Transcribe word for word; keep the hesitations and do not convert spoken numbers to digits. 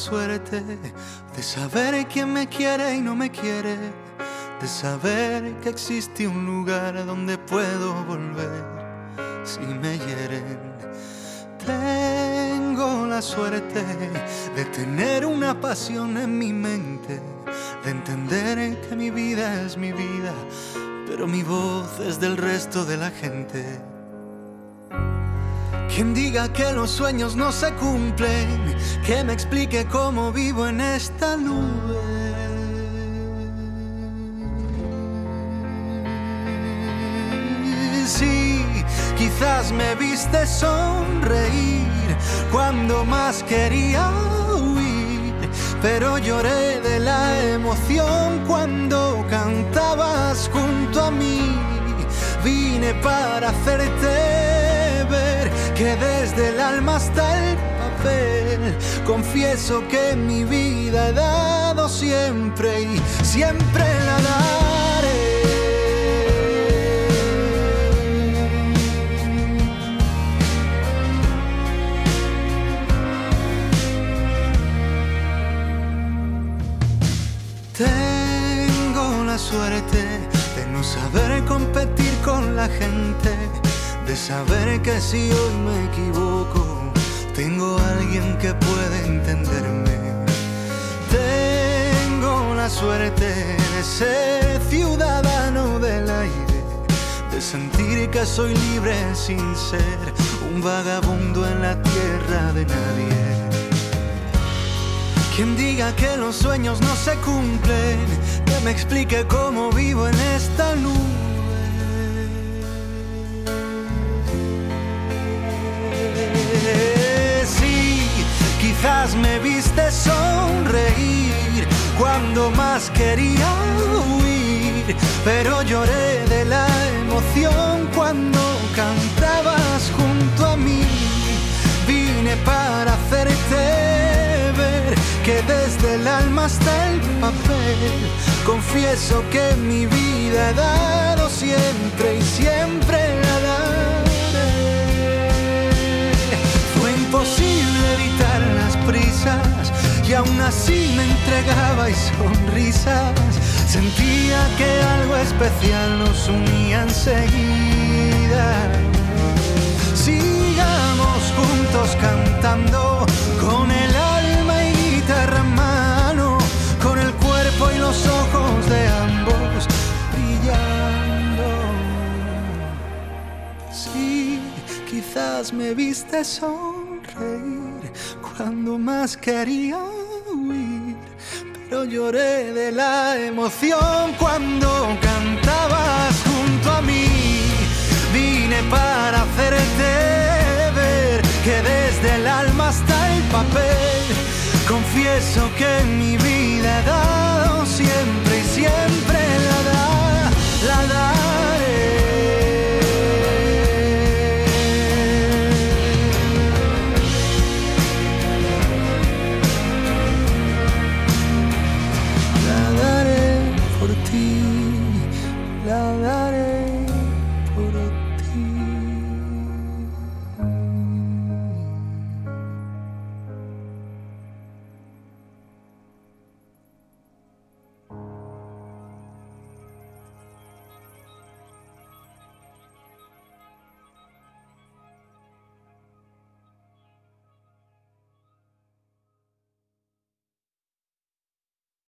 suerte de saber quién me quiere y no me quiere, de saber que existe un lugar donde puedo volver si me hieren. Tengo la suerte de tener una pasión en mi mente, de entender que mi vida es mi vida, pero mi voz es del resto de la gente. Quien diga que los sueños no se cumplen, que me explique cómo vivo en esta nube. Sí, quizás me viste sonreír cuando más quería huir, pero lloré de la emoción cuando cantabas junto a mí. Vine para hacerte ver que desde el alma hasta el papel, confieso que mi vida he dado siempre y siempre la daré. Tengo la suerte de no saber competir con la gente, de saber que si hoy me equivoco, tengo alguien que puede entenderme. Tengo la suerte de ser ciudadano del aire, de sentir que soy libre sin ser un vagabundo en la tierra de nadie. Quien diga que los sueños no se cumplen, que me explique cómo vivo en esta nube. Sí, quizás me viste sonreír cuando más quería huir, pero lloré de la emoción cuando cantabas junto a mí. Vine para hacerte ver que desde el alma hasta el papel, confieso que mi vida he dado siempre y siempre la daré. Fue imposible evitar las prisas y aún así me entregabais sonrisas. Sentía que algo especial nos unía enseguida. Sigamos juntos cantando con el los ojos de ambos brillando. Sí, quizás me viste sonreír cuando más quería huir, pero lloré de la emoción cuando cantabas junto a mí. Vine para hacerte ver que desde el alma hasta el papel, confieso que mi vida he dado siempre.